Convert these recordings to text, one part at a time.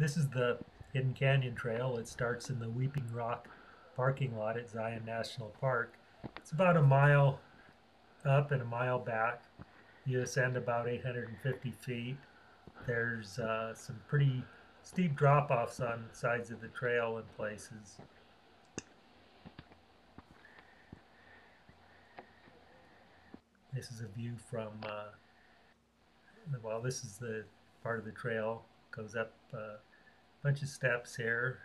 This is the Hidden Canyon Trail. It starts in the Weeping Rock parking lot at Zion National Park. It's about a mile up and a mile back. You ascend about 850 feet. There's some pretty steep drop-offs on sides of the trail in places. This is a view from, well, this is the part of the trail. Goes up a bunch of steps here.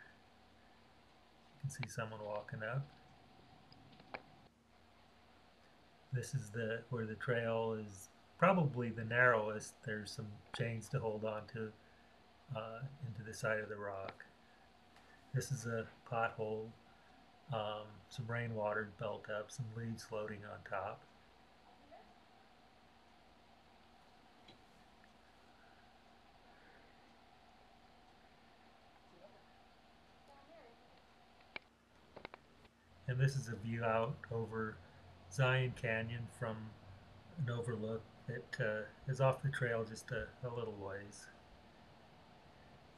You can see someone walking up. This is where the trail is probably the narrowest. There's some chains to hold on to into the side of the rock. This is a pothole. Some rainwater built up, some leaves floating on top. And this is a view out over Zion Canyon from an overlook that is off the trail just a little ways.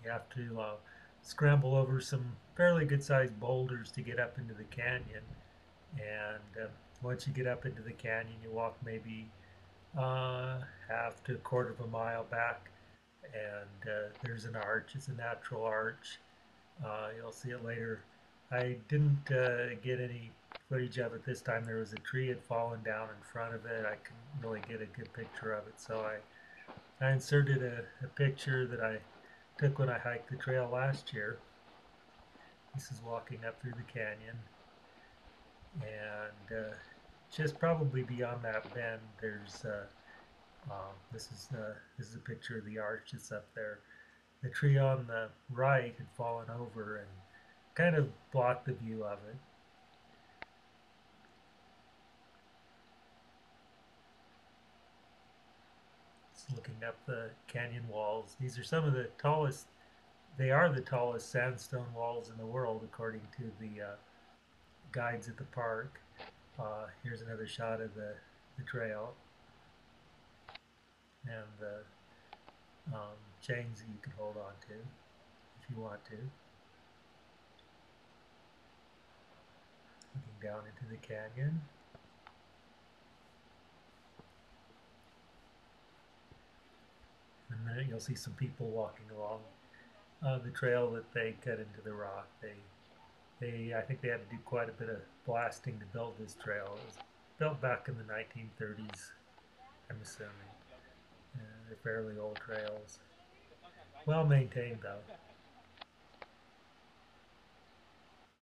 You have to scramble over some fairly good-sized boulders to get up into the canyon. And once you get up into the canyon, you walk maybe half to a quarter of a mile back. And there's an arch. It's a natural arch. You'll see it later. I didn't get any footage of it this time. There was a tree had fallen down in front of it. I couldn't really get a good picture of it, so I inserted a picture that I took when I hiked the trail last year. This is walking up through the canyon, and just probably beyond that bend, there's this is a picture of the arch that's up there. The tree on the right had fallen over and kind of block the view of it. It's looking up the canyon walls. These are some of the tallest, they are the tallest sandstone walls in the world according to the guides at the park. Here's another shot of the trail and the chains that you can hold on to if you want to. Looking down into the canyon. In a minute you'll see some people walking along the trail that they cut into the rock. I think they had to do quite a bit of blasting to build this trail. It was built back in the 1930s, I'm assuming. They're fairly old trails. Well maintained though.